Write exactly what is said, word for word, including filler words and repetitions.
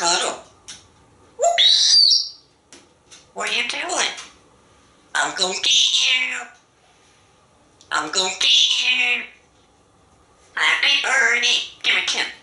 cuddle. What are you doing? I'm gonna get you. I'm gonna get you. Happy Birdie. Give it to him.